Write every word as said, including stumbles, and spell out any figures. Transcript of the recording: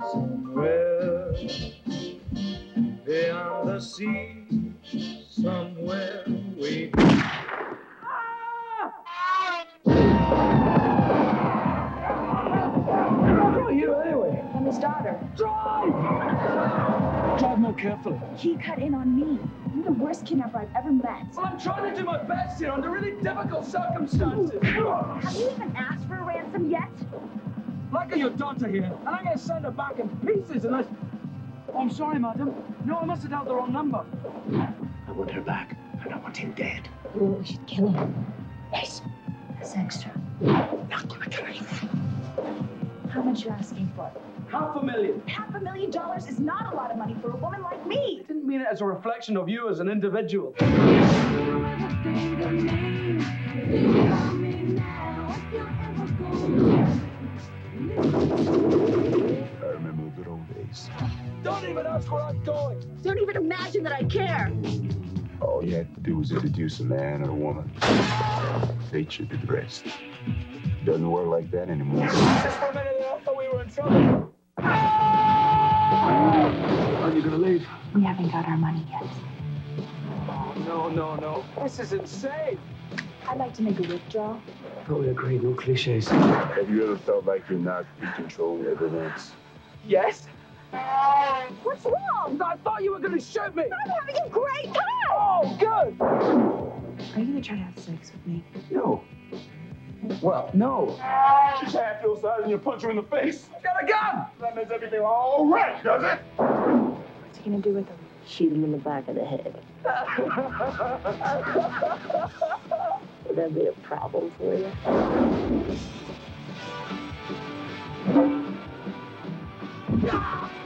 Somewhere beyond the sea, somewhere we I'm his daughter. Drive! Drive more carefully. He cut in on me. You're the worst kidnapper I've ever met. Well, I'm trying to do my best here under really difficult circumstances. Have you even asked for a ransom yet? Like your daughter here, and I'm going to send her back in pieces unless... Oh, I'm sorry, madam. No, I must have dialed the wrong number. I want her back, and I want him dead. Oh, we should kill him. Yes, that's extra. Not going to kill anything. How much you're asking for? Half a million. Half a million dollars is not a lot of money for a woman like me. I didn't mean it as a reflection of you as an individual. I remember the good old days. Don't even ask where I'm going. Don't even imagine that I care. All you had to do was introduce a man and a woman. Fate should do the rest. Doesn't work like that anymore. Just for a minute, I thought we were in trouble. Are you gonna leave? We haven't got our money yet. Oh, no, no, no. This is insane. I'd like to make a withdrawal. Totally agree, no cliches. Have you ever felt like you're not in control of events? Yes. What's wrong? I thought you were gonna shoot me. I'm having a great time. Oh, good. Are you gonna try to have sex with me? No. Well, no. She's half your size and you punch her in the face. She's got a gun! That means everything all right, does it? What's he gonna do with him? Shoot him in the back of the head. Would that be a problem for you? Ah!